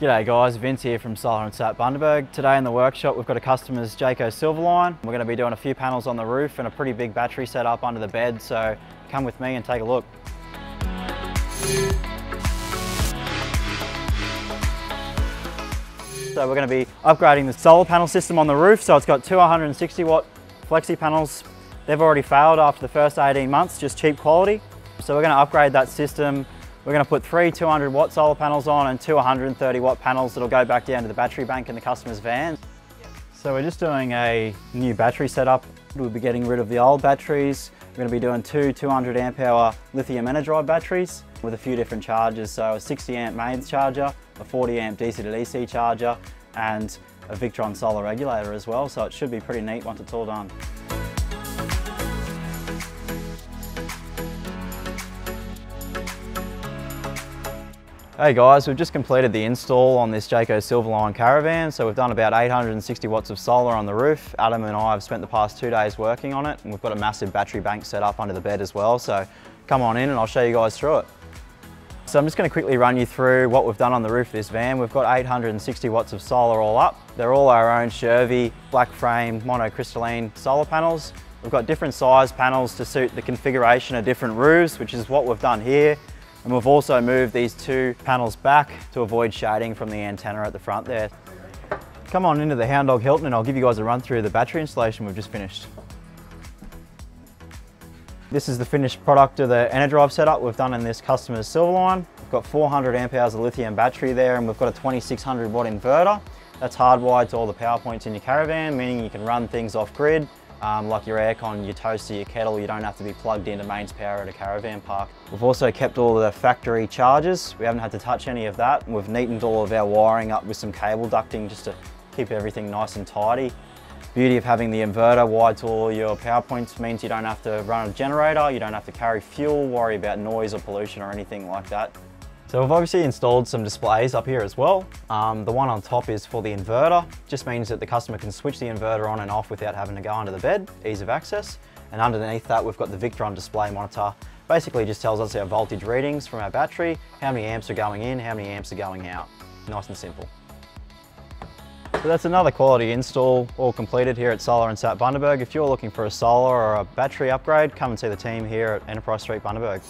G'day guys, Vince here from Solar and Sat Bundaberg. Today in the workshop we've got a customer's Jayco Silverline. We're going to be doing a few panels on the roof and a pretty big battery set up under the bed, so come with me and take a look. So we're going to be upgrading the solar panel system on the roof, so it's got two 160 watt flexi panels. They've already failed after the first 18 months, just cheap quality. So we're going to upgrade that system. We're going to put three 200 watt solar panels on and two 130 watt panels that'll go back down to the battery bank in the customer's van. So we're just doing a new battery setup. We'll be getting rid of the old batteries. We're going to be doing two 200 amp hour lithium Enerdrive batteries with a few different chargers. So a 60 amp mains charger, a 40 amp DC to DC charger and a Victron solar regulator as well. So it should be pretty neat once it's all done. Hey guys, we've just completed the install on this Jayco Silverline caravan. So we've done about 860 watts of solar on the roof. Adam and I have spent the past 2 days working on it, and we've got a massive battery bank set up under the bed as well. So come on in and I'll show you guys through it. So I'm just going to quickly run you through what we've done on the roof of this van. We've got 860 watts of solar all up. They're all our own Shervey black frame monocrystalline solar panels. We've got different size panels to suit the configuration of different roofs, which is what we've done here. And we've also moved these two panels back to avoid shading from the antenna at the front there. Come on into the Hound Dog Hilton and I'll give you guys a run through the battery installation we've just finished. This is the finished product of the Enerdrive setup we've done in this customer's Silverline. We've got 400 amp hours of lithium battery there, and we've got a 2600 watt inverter. That's hardwired to all the power points in your caravan, meaning you can run things off grid. Like your aircon, your toaster, your kettle, you don't have to be plugged into mains power at a caravan park. We've also kept all the factory chargers. We haven't had to touch any of that. We've neatened all of our wiring up with some cable ducting just to keep everything nice and tidy. Beauty of having the inverter wired to all your power points means you don't have to run a generator, you don't have to carry fuel, worry about noise or pollution or anything like that. So we've obviously installed some displays up here as well. The one on top is for the inverter. Just means that the customer can switch the inverter on and off without having to go under the bed, ease of access. And underneath that, we've got the Victron display monitor. Basically just tells us our voltage readings from our battery, how many amps are going in, how many amps are going out. Nice and simple. So that's another quality install all completed here at Solar and Sat Bundaberg. If you're looking for a solar or a battery upgrade, come and see the team here at Enterprise Street, Bundaberg.